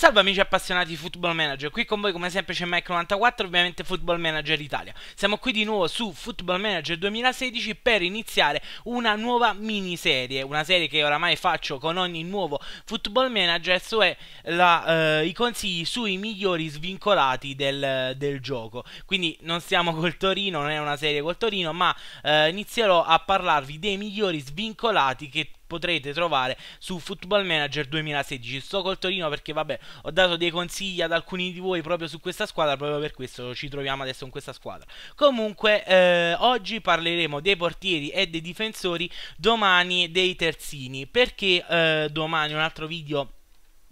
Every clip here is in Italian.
Salve amici appassionati di Football Manager, qui con voi come sempre c'è Mike94, ovviamente Football Manager Italia. Siamo qui di nuovo su Football Manager 2016 per iniziare una nuova miniserie, una serie che oramai faccio con ogni nuovo Football Manager, cioè i consigli sui migliori svincolati del gioco. Quindi non stiamo col Torino, non è una serie col Torino, ma inizierò a parlarvi dei migliori svincolati che potrete trovare su Football Manager 2016. Sto col Torino perché vabbè, ho dato dei consigli ad alcuni di voi proprio su questa squadra, proprio per questo ci troviamo adesso in questa squadra. Comunque oggi parleremo dei portieri e dei difensori, domani dei terzini. Perché domani un altro video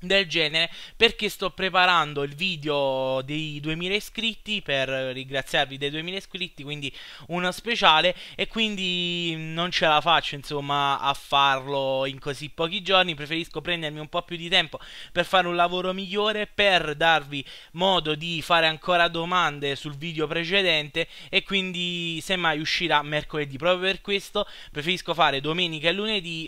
del genere? Perché sto preparando il video dei 2000 iscritti, per ringraziarvi dei 2000 iscritti, quindi uno speciale, e quindi non ce la faccio insomma a farlo in così pochi giorni. Preferisco prendermi un po' più di tempo per fare un lavoro migliore, per darvi modo di fare ancora domande sul video precedente, e quindi semmai uscirà mercoledì. Proprio per questo preferisco fare domenica e lunedì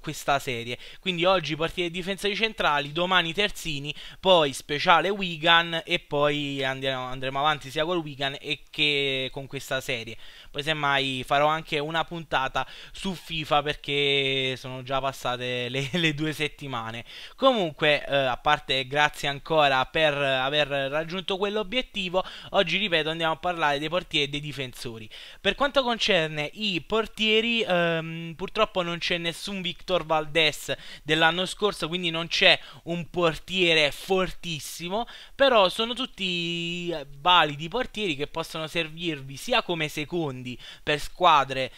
questa serie. Quindi oggi portieri e difensori centrali, domani terzini, poi speciale Wigan, e poi andremo avanti sia col Wigan che con questa serie. Poi semmai farò anche una puntata su FIFA, perché sono già passate le 2 settimane. Comunque a parte, grazie ancora per aver raggiunto quell'obiettivo. Oggi, ripeto, andiamo a parlare dei portieri e dei difensori. Per quanto concerne i portieri, purtroppo non c'è nessun Victor Valdés dell'anno scorso, quindi non c'è un portiere fortissimo, però sono tutti validi portieri che possono servirvi sia come secondi per squadre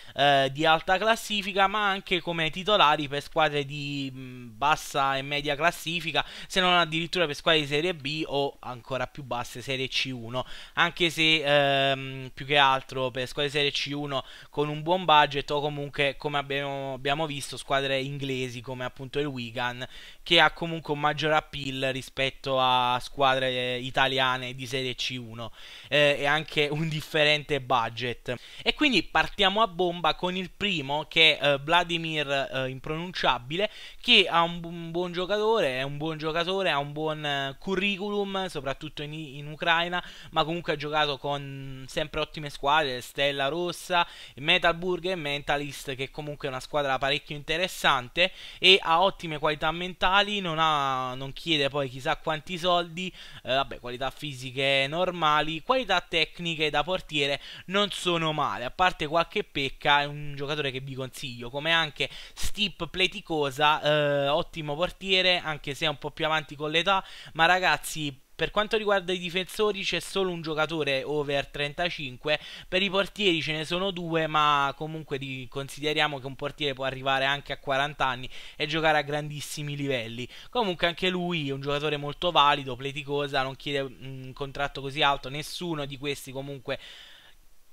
di alta classifica, ma anche come titolari per squadre di bassa e media classifica, se non addirittura per squadre di Serie B o ancora più basse, Serie C1, anche se più che altro per squadre di Serie C1 con un buon budget, o comunque come abbiamo visto squadre inglesi come appunto il Wigan, che ha comunque un maggior appeal rispetto a squadre italiane di Serie C1 e anche un differente budget. E quindi partiamo a bomba con il primo, che è Vladimir, impronunciabile, che ha un buon giocatore, è un buon giocatore, ha un buon curriculum soprattutto in Ucraina, ma comunque ha giocato con sempre ottime squadre, Stella Rossa, Metalburg e Mentalist, che comunque è una squadra parecchio interessante e ha ottime qualità mentali, non chiede poi chissà quanti soldi, vabbè, qualità fisiche normali, qualità tecniche da portiere non sono male, a parte qualche pecca. È un giocatore che vi consiglio, come anche Steve Pleticosa, ottimo portiere, anche se è un po' più avanti con l'età, ma ragazzi, per quanto riguarda i difensori c'è solo un giocatore over 35, per i portieri ce ne sono 2, ma comunque consideriamo che un portiere può arrivare anche a 40 anni e giocare a grandissimi livelli. Comunque anche lui è un giocatore molto valido, Pleticosa, non chiede un contratto così alto, nessuno di questi comunque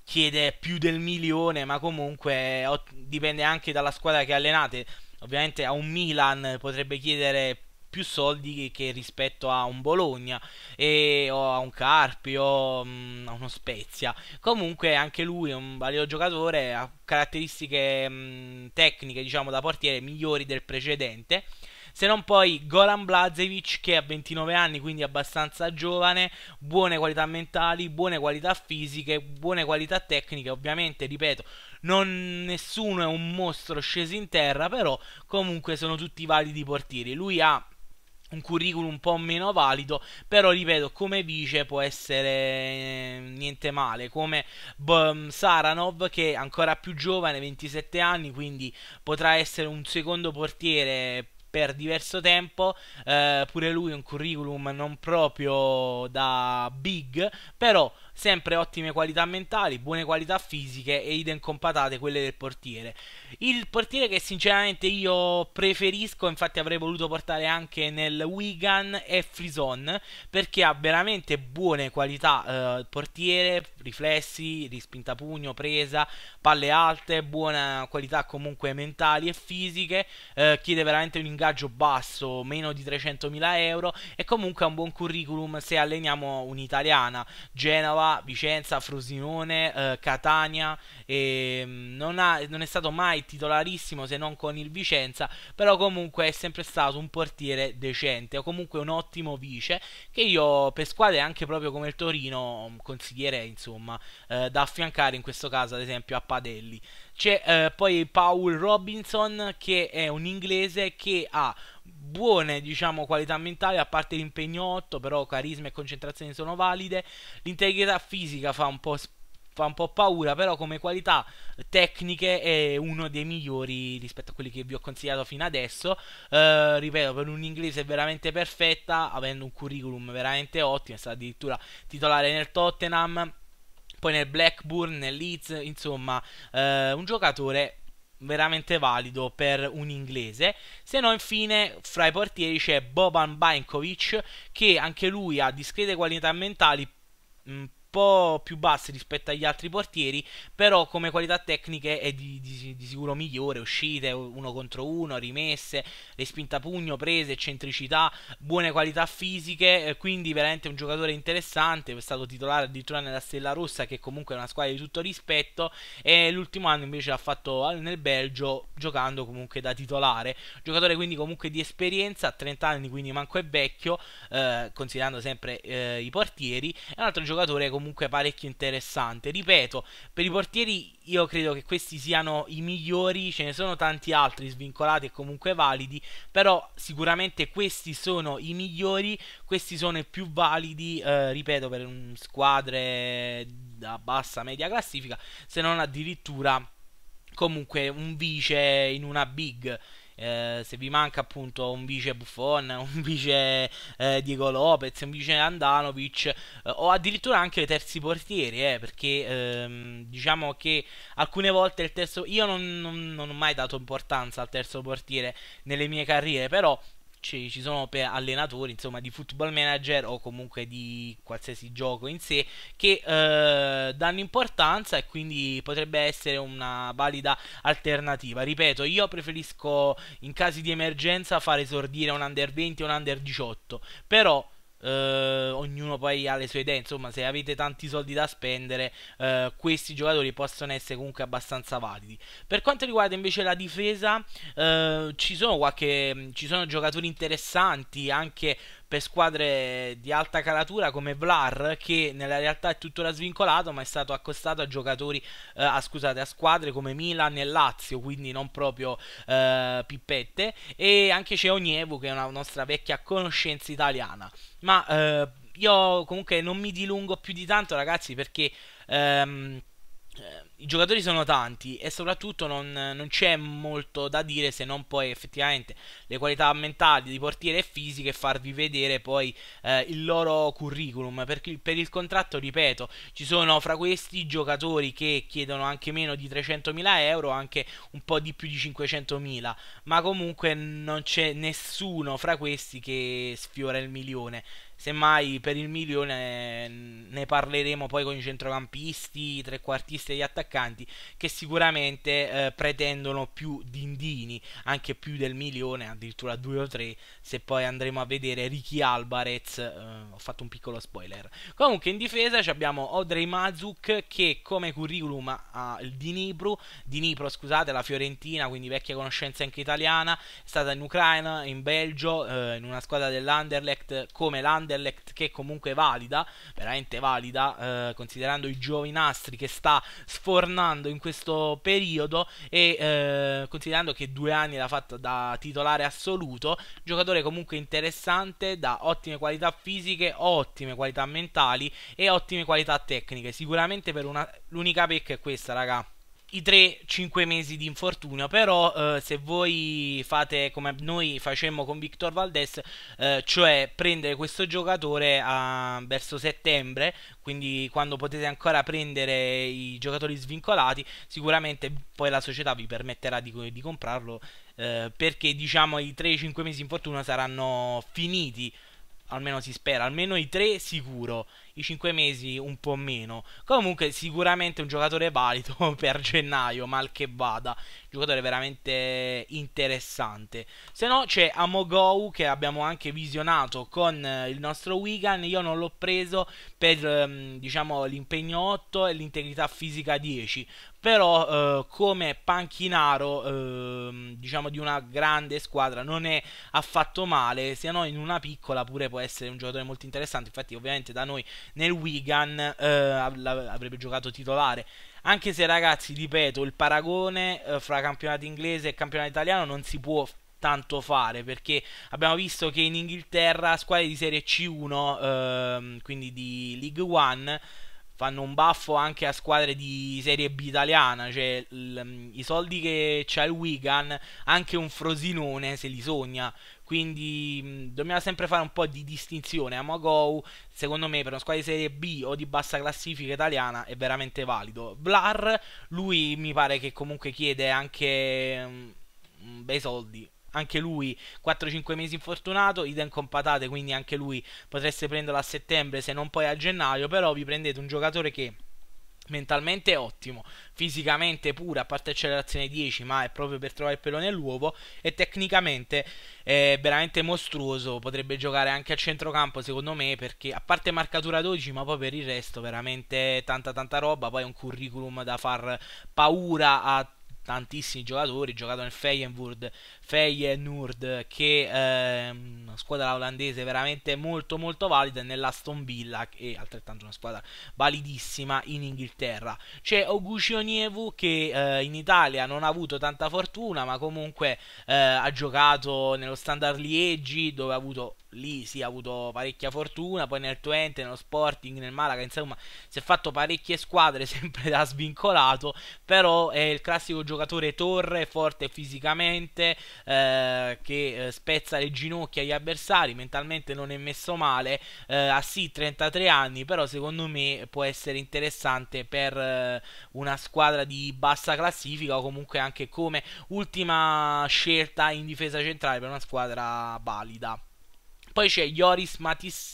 chiede più del milione, ma comunque dipende anche dalla squadra che allenate. Ovviamente a un Milan potrebbe chiedere più soldi che rispetto a un Bologna o a un Carpi o a uno Spezia. Comunque anche lui è un valido giocatore, ha caratteristiche tecniche, diciamo, da portiere migliori del precedente. Se non poi Goran Blazevic, che ha 29 anni, quindi abbastanza giovane, buone qualità mentali, buone qualità fisiche, buone qualità tecniche. Ovviamente, ripeto, nessuno è un mostro sceso in terra, però comunque sono tutti validi portieri. Lui ha un curriculum un po' meno valido, però ripeto, come vice può essere niente male, come Saranov, che è ancora più giovane, 27 anni, quindi potrà essere un secondo portiere per diverso tempo. Pure lui un curriculum non proprio da big, però sempre ottime qualità mentali, buone qualità fisiche e idem compatate quelle del portiere. Il portiere che sinceramente io preferisco, infatti avrei voluto portare anche nel Wigan, è Frizon, perché ha veramente buone qualità, portiere, riflessi, rispinta pugno, presa, palle alte, buona qualità comunque mentali e fisiche, chiede veramente un ingaggio basso, meno di 300.000 euro, e comunque ha un buon curriculum se alleniamo un'italiana, Genova, Padova, Vicenza, Frosinone, Catania, non è stato mai titolarissimo se non con il Vicenza, però comunque è sempre stato un portiere decente o comunque un ottimo vice, che io per squadre anche proprio come il Torino consiglierei, insomma, da affiancare in questo caso ad esempio a Padelli. C'è poi Paul Robinson, che è un inglese che ha buone, diciamo, qualità mentali, a parte l'impegno 8, però carisma e concentrazione sono valide. L'integrità fisica fa un po' paura, però come qualità tecniche è uno dei migliori rispetto a quelli che vi ho consigliato fino adesso. Ripeto, per un inglese è veramente perfetta, avendo un curriculum veramente ottimo, è stato addirittura titolare nel Tottenham, poi nel Blackburn, nel Leeds, insomma, un giocatore veramente valido per un inglese. Se no, infine, fra i portieri c'è Boban Banjkovic, che anche lui ha discrete qualità mentali, un po' più basse rispetto agli altri portieri, però come qualità tecniche è di sicuro migliore: uscite, uno contro uno, rimesse, respinta pugno, prese, eccentricità, buone qualità fisiche, quindi veramente un giocatore interessante. È stato titolare addirittura nella Stella Rossa, che comunque è una squadra di tutto rispetto, e l'ultimo anno invece l'ha fatto nel Belgio, giocando comunque da titolare. Giocatore quindi comunque di esperienza, 30 anni, quindi manco è vecchio, considerando sempre i portieri. È un altro giocatore comunque parecchio interessante. Ripeto, per i portieri io credo che questi siano i migliori, ce ne sono tanti altri svincolati e comunque validi, però sicuramente questi sono i migliori, questi sono i più validi, ripeto, per squadre da bassa media classifica, se non addirittura comunque un vice in una big. Se vi manca appunto un vice Buffon, un vice Diego Lopez, un vice Andanovic, o addirittura anche i terzi portieri, perché diciamo che alcune volte il terzo, io non ho mai dato importanza al terzo portiere nelle mie carriere, però ci sono allenatori, insomma, di Football Manager o comunque di qualsiasi gioco in sé, che danno importanza, e quindi potrebbe essere una valida alternativa. Ripeto, io preferisco in casi di emergenza fare esordire un under 20 o un under 18, però ognuno poi ha le sue idee, insomma, se avete tanti soldi da spendere, questi giocatori possono essere comunque abbastanza validi. Per quanto riguarda invece la difesa, ci sono giocatori interessanti anche per squadre di alta caratura come Vlar, che nella realtà è tuttora svincolato, ma è stato accostato a a squadre come Milan e Lazio, quindi non proprio pippette. E anche c'è Ognievo, che è una nostra vecchia conoscenza italiana. Ma io comunque non mi dilungo più di tanto, ragazzi, perché i giocatori sono tanti e soprattutto non c'è molto da dire, se non poi effettivamente le qualità mentali di portiere e fisiche, e farvi vedere poi il loro curriculum, perché per il contratto, ripeto, ci sono fra questi giocatori che chiedono anche meno di 300.000 euro, anche un po' di più di 500.000, ma comunque non c'è nessuno fra questi che sfiora il milione. Semmai per il milione ne parleremo poi con i centrocampisti, i trequartisti e gli attaccanti, che sicuramente pretendono più dindini, anche più del milione, addirittura 2 o 3, se poi andremo a vedere Ricky Alvarez. Ho fatto un piccolo spoiler. Comunque in difesa abbiamo Audrey Mazzuc, che come curriculum ha il Dnipro, scusate, la Fiorentina, quindi vecchia conoscenza anche italiana, è stata in Ucraina, in Belgio, in una squadra dell'Anderlecht come l'Anderlecht, che comunque valida, veramente valida, considerando i giovinastri che sta sfornando in questo periodo, e considerando che 2 anni l'ha fatta da titolare assoluto. Giocatore comunque interessante, da ottime qualità fisiche, ottime qualità mentali e ottime qualità tecniche. Sicuramente per l'unica pecca è questa, raga, i 3-5 mesi di infortunio, però se voi fate come noi facemmo con Victor Valdés, cioè prendere questo giocatore verso settembre, quindi quando potete ancora prendere i giocatori svincolati, sicuramente poi la società vi permetterà di comprarlo, perché diciamo i 3-5 mesi di infortunio saranno finiti almeno si spera, almeno i 3 sicuro, i 5 mesi un po' meno. Comunque sicuramente un giocatore valido per gennaio, mal che vada, giocatore veramente interessante. Se no c'è Amogou, che abbiamo anche visionato con il nostro Wigan. Io non l'ho preso per diciamo l'impegno 8 e l'integrità fisica 10, però come panchinaro diciamo di una grande squadra non è affatto male, se no in una piccola pure può essere un giocatore molto interessante. Infatti ovviamente da noi nel Wigan avrebbe giocato titolare, anche se ragazzi ripeto il paragone fra campionato inglese e campionato italiano non si può tanto fare, perché abbiamo visto che in Inghilterra squadre di serie C1 quindi di League One fanno un baffo anche a squadre di serie B italiana, cioè i soldi che c'ha il Wigan, anche un Frosinone se li sogna, quindi dobbiamo sempre fare un po' di distinzione. Amogou secondo me per una squadra di serie B o di bassa classifica italiana è veramente valido. Vlar, lui mi pare che comunque chiede anche bei soldi, anche lui 4-5 mesi infortunato, idem con Patate, quindi anche lui potreste prenderlo a settembre se non poi a gennaio. Però vi prendete un giocatore che mentalmente è ottimo, fisicamente pure, a parte accelerazione 10, ma è proprio per trovare il pelo nell'uovo, e tecnicamente è veramente mostruoso, potrebbe giocare anche a centrocampo secondo me, perché a parte marcatura 12, ma poi per il resto veramente tanta roba. Poi è un curriculum da far paura a tantissimi giocatori, giocato nel Feyenoord, che è una squadra olandese veramente molto valida, nell'Aston Villa che è altrettanto una squadra validissima in Inghilterra. C'è Ognievo che in Italia non ha avuto tanta fortuna, ma comunque ha giocato nello Standard Liegi, dove ha avuto ha avuto parecchia fortuna, poi nel Twente, nello Sporting, nel Malaga, insomma si è fatto parecchie squadre, sempre da svincolato, però è il classico giocatore torre, forte fisicamente, che spezza le ginocchia agli avversari, mentalmente non è messo male, ha sì 33 anni, però secondo me può essere interessante per una squadra di bassa classifica, o comunque anche come ultima scelta in difesa centrale per una squadra valida. Poi c'è Joris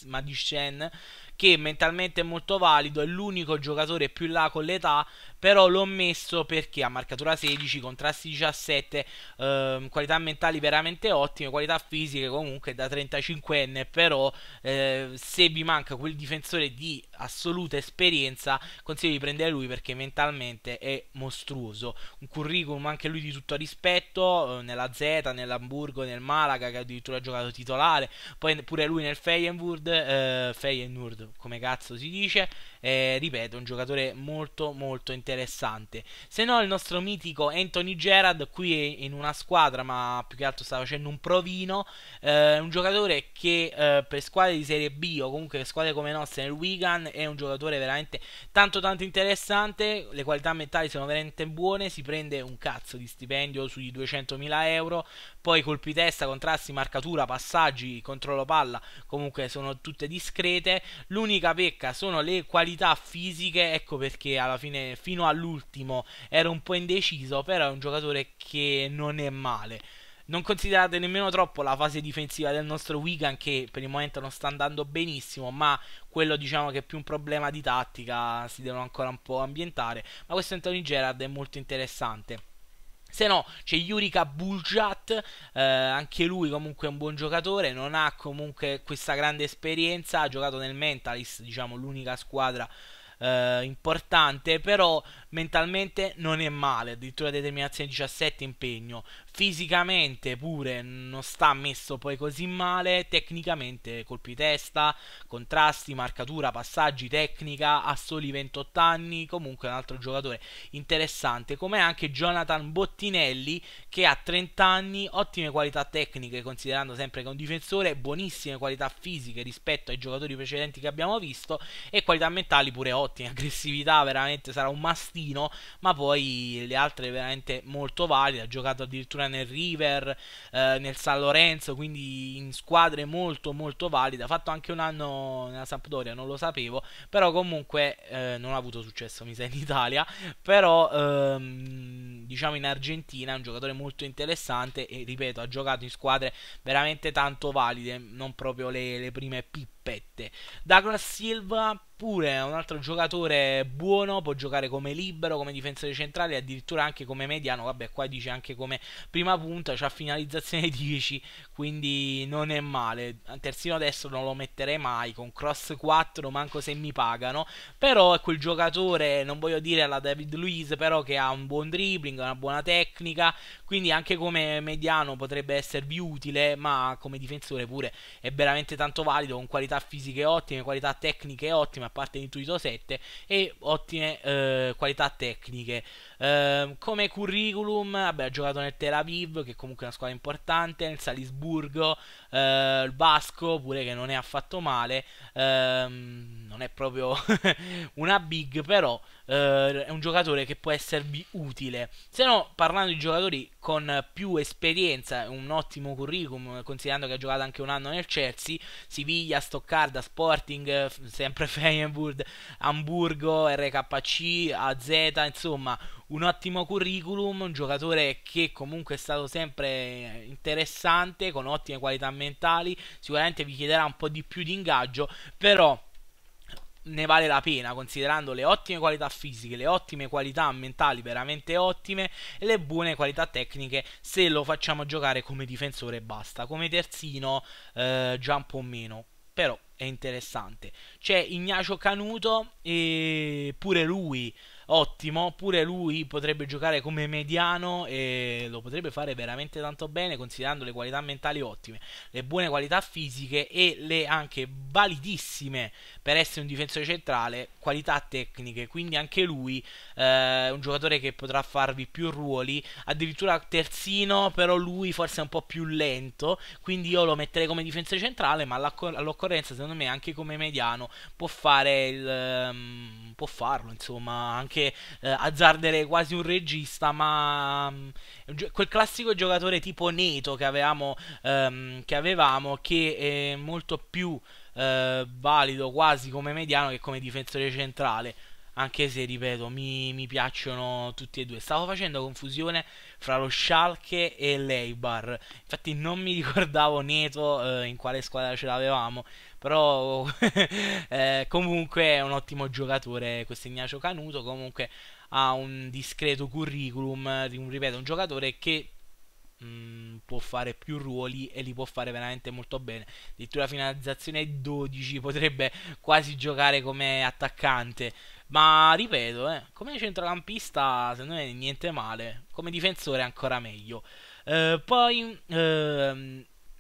Madisen, che mentalmente è molto valido, è l'unico giocatore più là con l'età, però l'ho messo perché ha marcatura 16, contrasti 17, qualità mentali veramente ottime, qualità fisiche comunque da 35enne, però se vi manca quel difensore di assoluta esperienza consiglio di prendere lui, perché mentalmente è mostruoso, un curriculum anche lui di tutto rispetto, nella Z, nell'Amburgo, nel Malaga, che addirittura ha giocato titolare, poi pure lui nel Feyenoord, come cazzo si dice, ripeto un giocatore molto interessante. Se no il nostro mitico Anthony Gerard, qui è in una squadra ma più che altro sta facendo un provino, un giocatore che per squadre di serie B o comunque per squadre come nostre nel Wigan è un giocatore veramente tanto interessante, le qualità mentali sono veramente buone, si prende un cazzo di stipendio sui 200.000 euro, poi colpi testa, contrasti, marcatura, passaggi, controllo palla comunque sono tutte discrete. L'unica pecca sono le qualità fisiche, ecco perché alla fine fino all'ultimo ero un po' indeciso, però è un giocatore che non è male. Non considerate nemmeno troppo la fase difensiva del nostro Wigan, che per il momento non sta andando benissimo, ma quello diciamo che è più un problema di tattica, si devono ancora un po' ambientare, ma questo Anthony Gerard è molto interessante. Se no c'è Yurika Buljat, anche lui comunque è un buon giocatore, non ha comunque questa grande esperienza, ha giocato nel Mentalist, diciamo l'unica squadra importante, però mentalmente non è male, addirittura determinazione 17, impegno, fisicamente pure non sta messo poi così male, tecnicamente colpi testa, contrasti, marcatura, passaggi, tecnica, ha soli 28 anni, comunque un altro giocatore interessante, come anche Jonathan Bottinelli che ha 30 anni, ottime qualità tecniche considerando sempre che è un difensore, buonissime qualità fisiche rispetto ai giocatori precedenti che abbiamo visto, e qualità mentali pure ottime, aggressività veramente sarà un must Cristino, ma poi le altre veramente molto valide. Ha giocato addirittura nel River, nel San Lorenzo, quindi in squadre molto molto valide. Ha fatto anche un anno nella Sampdoria, non lo sapevo, però comunque non ha avuto successo mi sa in Italia, però diciamo in Argentina è un giocatore molto interessante e ripeto ha giocato in squadre veramente tanto valide, non proprio le prime pippette. Douglas Silva pure è un altro giocatore buono, può giocare come libero, come difensore centrale, addirittura anche come mediano, vabbè qua dice anche come prima punta, c'ha finalizzazione 10, quindi non è male. Terzino destro non lo metterei mai, con cross 4 manco se mi pagano, però è quel giocatore, non voglio dire alla David Luiz, però che ha un buon dribbling, una buona tecnica, quindi anche come mediano potrebbe esservi utile, ma come difensore pure è veramente tanto valido, con qualità fisiche ottime, qualità tecniche ottime, a parte l'intuito 7 e ottime qualità tecniche. Come curriculum, vabbè, ha giocato nel Tel Aviv, che è comunque una squadra importante, nel Salisburgo, il Basco pure che non è affatto male, non è proprio una big, però è un giocatore che può esservi utile. Se no, parlando di giocatori con più esperienza, un ottimo curriculum, considerando che ha giocato anche un anno nel Chelsea, Siviglia, Stoccarda, Sporting, sempre Feyenoord, Amburgo, RKC, AZ, insomma un ottimo curriculum, un giocatore che comunque è stato sempre interessante, con ottime qualità mentali. Sicuramente vi chiederà un po' di più di ingaggio, però ne vale la pena, considerando le ottime qualità fisiche, le ottime qualità mentali veramente ottime e le buone qualità tecniche, se lo facciamo giocare come difensore e basta. Come terzino già un po' meno, però è interessante. C'è Ignacio Canuto e pure lui ottimo, pure lui potrebbe giocare come mediano e lo potrebbe fare veramente tanto bene, considerando le qualità mentali ottime, le buone qualità fisiche e le anche validissime per essere un difensore centrale qualità tecniche, quindi anche lui è un giocatore che potrà farvi più ruoli, addirittura terzino, però lui forse è un po' più lento, quindi io lo metterei come difensore centrale, ma all'occorrenza secondo me anche come mediano può fare il può farlo, insomma, anche azzarderei quasi un regista, ma quel classico giocatore tipo Neto che avevamo, che è molto più valido quasi come mediano che come difensore centrale, anche se ripeto mi piacciono tutti e due. Stavo facendo confusione fra lo Schalke e l'Eibar, infatti non mi ricordavo Neto in quale squadra ce l'avevamo, però comunque è un ottimo giocatore questo Ignacio Canuto, comunque ha un discreto curriculum, ripeto un giocatore che può fare più ruoli e li può fare veramente molto bene, addirittura finalizzazione 12, potrebbe quasi giocare come attaccante, ma ripeto come centrocampista secondo me niente male, come difensore ancora meglio. Poi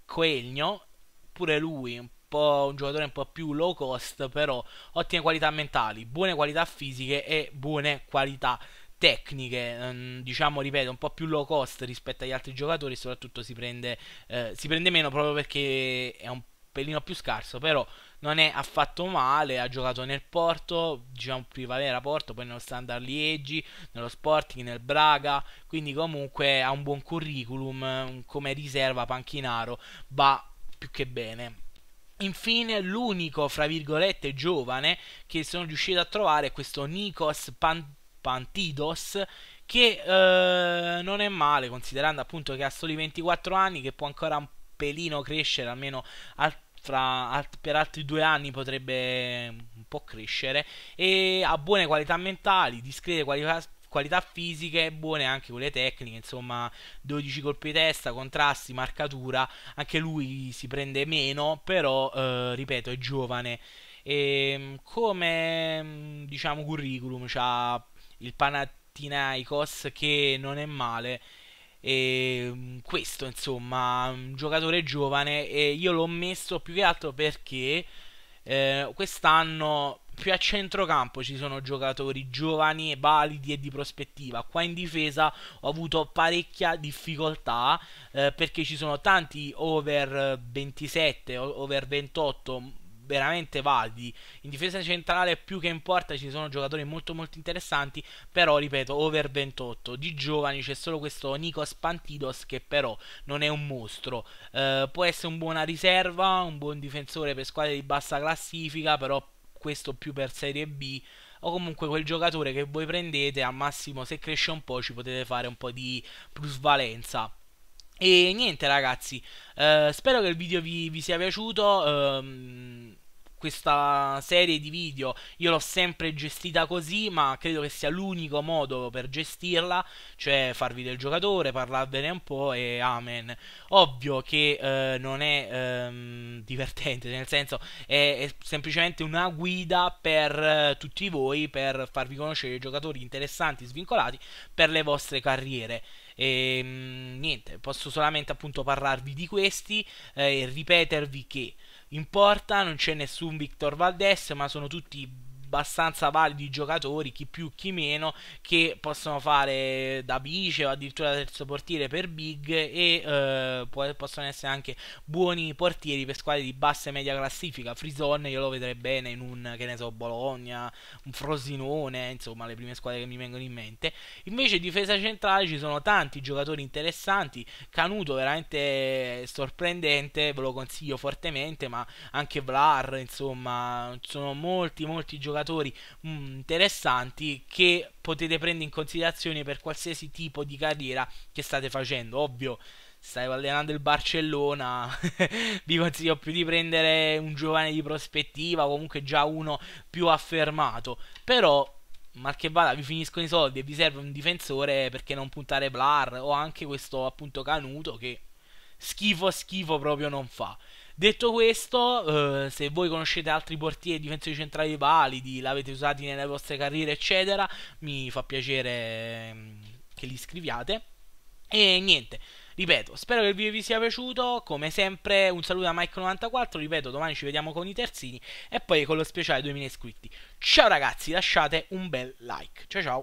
Coelho, pure lui un giocatore un po' più low cost, però ottime qualità mentali, buone qualità fisiche e buone qualità tecniche, diciamo, ripeto un po' più low cost rispetto agli altri giocatori, soprattutto si prende meno proprio perché è un pelino più scarso, però non è affatto male. Ha giocato nel Porto, diciamo Primavera Porto, poi nello Standard Liegi, nello Sporting, nel Braga, quindi comunque ha un buon curriculum, come riserva panchinaro va più che bene. Infine l'unico, fra virgolette, giovane che sono riuscito a trovare è questo Nikos Pantidos, che non è male, considerando appunto che ha soli 24 anni, che può ancora un pelino crescere, almeno per altri 2 anni potrebbe un po' crescere, e ha buone qualità mentali, discrete qualità fisiche, buone anche quelle tecniche, insomma 12 colpi di testa, contrasti, marcatura, anche lui si prende meno, però ripeto è giovane, e come diciamo curriculum c'ha il Panathinaikos, che non è male, e questo insomma un giocatore giovane, e io l'ho messo più che altro perché quest'anno più a centrocampo ci sono giocatori giovani, validi e di prospettiva. Qua in difesa ho avuto parecchia difficoltà perché ci sono tanti over 27, over 28 veramente validi. In difesa centrale più che in porta ci sono giocatori molto interessanti, però ripeto, over 28 di giovani c'è solo questo Nikos Pantidos che però non è un mostro, può essere un buona riserva, un buon difensore per squadre di bassa classifica, però questo più per Serie B, o comunque quel giocatore che voi prendete al massimo, se cresce un po' ci potete fare un po' di plusvalenza. E niente ragazzi, spero che il video vi sia piaciuto. Questa serie di video io l'ho sempre gestita così, ma credo che sia l'unico modo per gestirla, cioè farvi del giocatore, parlarvene un po' e amen. Ovvio che non è divertente, nel senso è semplicemente una guida per tutti voi, per farvi conoscere giocatori interessanti, svincolati per le vostre carriere. E niente, posso solamente appunto parlarvi di questi e ripetervi che in porta non c'è nessun Victor Valdés, ma sono tutti abbastanza validi giocatori, chi più chi meno, che possono fare da vice o addirittura terzo portiere per big, e possono essere anche buoni portieri per squadre di bassa e media classifica. Frizon io lo vedrei bene in un, che ne so, Bologna, un Frosinone, insomma le prime squadre che mi vengono in mente. Invece difesa centrale ci sono tanti giocatori interessanti, Canuto veramente sorprendente, ve lo consiglio fortemente, ma anche Vlar, insomma sono molti giocatori interessanti che potete prendere in considerazione per qualsiasi tipo di carriera che state facendo. Ovvio, stai allenando il Barcellona vi consiglio più di prendere un giovane di prospettiva, comunque già uno più affermato, però mal che vada vi finiscono i soldi e vi serve un difensore, perché non puntare Vlar o anche questo appunto Canuto, che schifo proprio non fa. Detto questo, se voi conoscete altri portieri e difensori centrali validi, l'avete usati nelle vostre carriere eccetera, mi fa piacere che li scriviate. E niente, ripeto, spero che il video vi sia piaciuto, come sempre un saluto da Mike94, ripeto, domani ci vediamo con i terzini e poi con lo speciale 2000 iscritti. Ciao ragazzi, lasciate un bel like, ciao ciao!